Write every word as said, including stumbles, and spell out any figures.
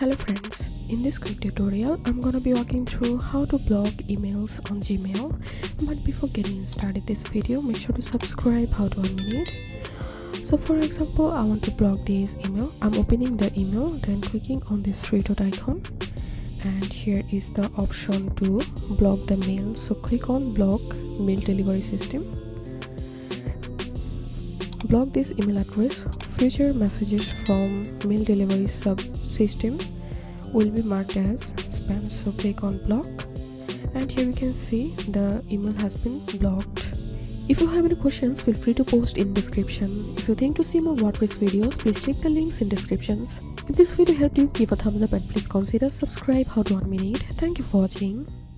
Hello friends, in this quick tutorial I'm gonna be walking through how to block emails on Gmail. But before getting started this video, make sure to subscribe how to one minute. So for example, I want to block this email. I'm opening the email, then clicking on this three dot icon, and here is the option to block the mail. So click on block mail delivery system. Block this email address. Future messages from mail delivery sub-system will be marked as spam, so click on block, and here you can see the email has been blocked. If you have any questions, feel free to post in description. If you think to see more WordPress videos, please check the links in descriptions. If this video helped you, give a thumbs up and please consider subscribe how to one minute. Thank you for watching.